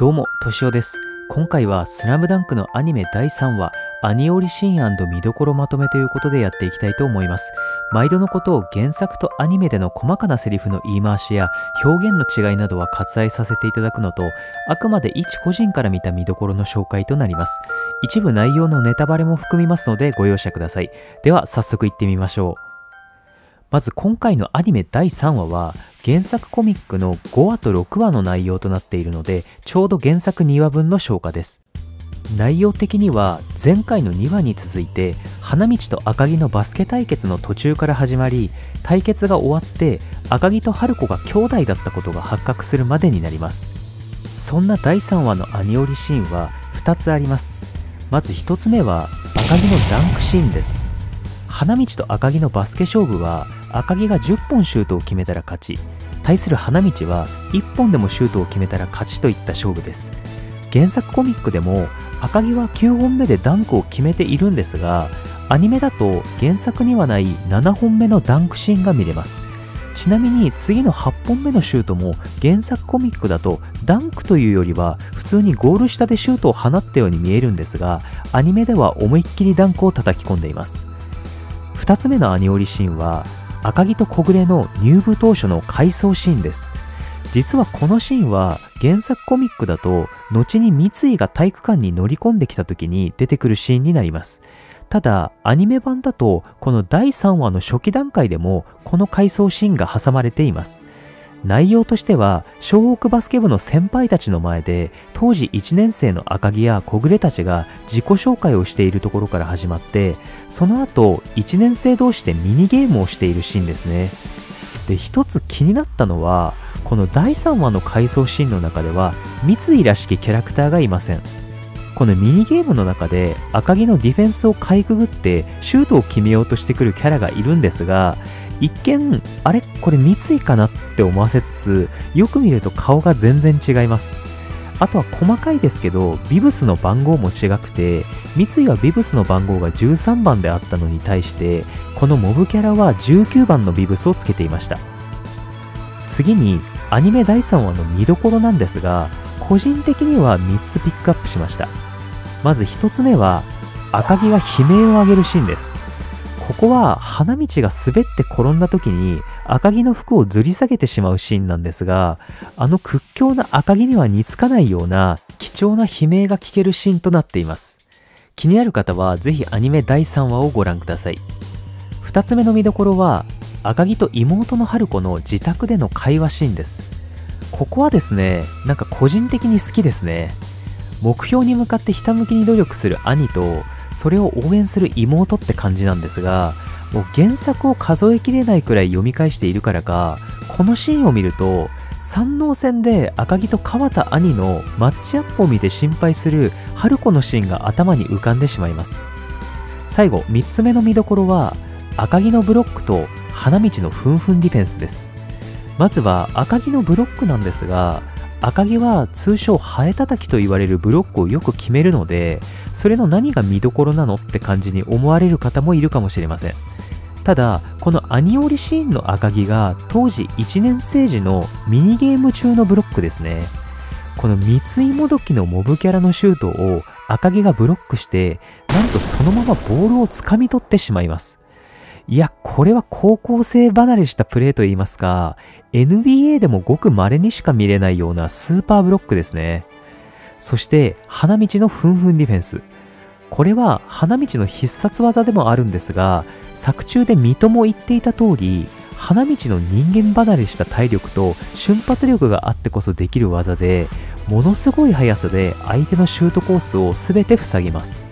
どうも、としおです。今回はスラムダンクのアニメ第3話、アニオリシーン&見どころまとめということでやっていきたいと思います。毎度のことを原作とアニメでの細かなセリフの言い回しや表現の違いなどは割愛させていただくのと、あくまで一個人から見た見どころの紹介となります。一部内容のネタバレも含みますのでご容赦ください。では早速行ってみましょう。まず今回のアニメ第3話は原作コミックの5話と6話の内容となっているので、ちょうど原作2話分の消化です。内容的には前回の2話に続いて花道と赤城のバスケ対決の途中から始まり、対決が終わって赤城と春子が兄弟だったことが発覚するまでになります。そんな第3話のアニオリシーンは2つあります。まず1つ目は赤城のダンクシーンです。花道と赤城のバスケ勝負は赤城が10本シュートを決めたら勝ち、対する花道は1本でもシュートを決めたら勝ちといった勝負です。原作コミックでも赤城は9本目でダンクを決めているんですが、アニメだと原作にはない7本目のダンクシーンが見れます。ちなみに次の8本目のシュートも原作コミックだとダンクというよりは普通にゴール下でシュートを放ったように見えるんですが、アニメでは思いっきりダンクを叩き込んでいます。2つ目のアニオリシーンは赤城と小暮の入部当初の回想シーンです。実はこのシーンは原作コミックだと後に三井が体育館に乗り込んできた時に出てくるシーンになります。ただアニメ版だとこの第3話の初期段階でもこの回想シーンが挟まれています。内容としては湘北バスケ部の先輩たちの前で当時1年生の赤城や小暮たちが自己紹介をしているところから始まって、その後1年生同士でミニゲームをしているシーンですね。で、一つ気になったのはこの第3話の回想シーンの中では三井らしきキャラクターがいません。このミニゲームの中で赤城のディフェンスをかいくぐってシュートを決めようとしてくるキャラがいるんですが、一見あれこれ三井かなって思わせつつ、よく見ると顔が全然違います。あとは細かいですけどビブスの番号も違くて、三井はビブスの番号が13番であったのに対してこのモブキャラは19番のビブスをつけていました。次にアニメ第3話の見どころなんですが、個人的には3つピックアップしました。まず1つ目は赤城が悲鳴を上げるシーンです。ここは花道が滑って転んだ時に赤城の服をずり下げてしまうシーンなんですが、あの屈強な赤城には似つかないような貴重な悲鳴が聞けるシーンとなっています。気になる方はぜひアニメ第3話をご覧ください。2つ目の見どころは赤城と妹の春子の自宅での会話シーンです。ここはですね、なんか個人的に好きですね。目標に向かってひたむきに努力する兄とそれを応援する妹って感じなんですが、もう原作を数えきれないくらい読み返しているからか、このシーンを見ると山王戦で赤城と川田兄のマッチアップを見て心配する春子のシーンが頭に浮かんでしまいます。最後3つ目の見どころは赤城のブロックと花道のフンフンディフェンスです。まずは赤城のブロックなんですが、赤城は通称ハエ叩きと言われるブロックをよく決めるので、それの何が見どころなのって感じに思われる方もいるかもしれません。ただこのアニオリシーンの赤城が当時1年生時のミニゲーム中のブロックですね。この三井もどきのモブキャラのシュートを赤城がブロックして、なんとそのままボールをつかみ取ってしまいます。いや、これは高校生離れしたプレーといいますか、NBA でもごく稀にしか見れないようなスーパーブロックですね。そして花道のフンフンディフェンス。これは花道の必殺技でもあるんですが、作中で水戸も言っていた通り、花道の人間離れした体力と瞬発力があってこそできる技で、ものすごい速さで相手のシュートコースを全て塞ぎます。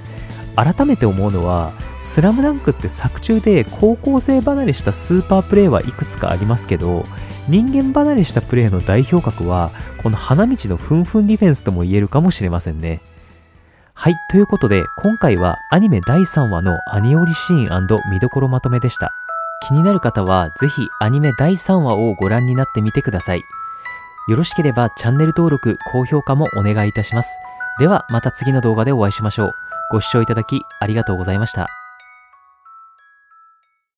改めて思うのは、スラムダンクって作中で高校生離れしたスーパープレーはいくつかありますけど、人間離れしたプレーの代表格はこの花道のフンフンディフェンスとも言えるかもしれませんね。はい、ということで今回はアニメ第3話のアニオリシーン&見どころまとめでした。気になる方はぜひアニメ第3話をご覧になってみてください。よろしければチャンネル登録、高評価もお願いいたします。ではまた次の動画でお会いしましょう。ご視聴いただきありがとうございました。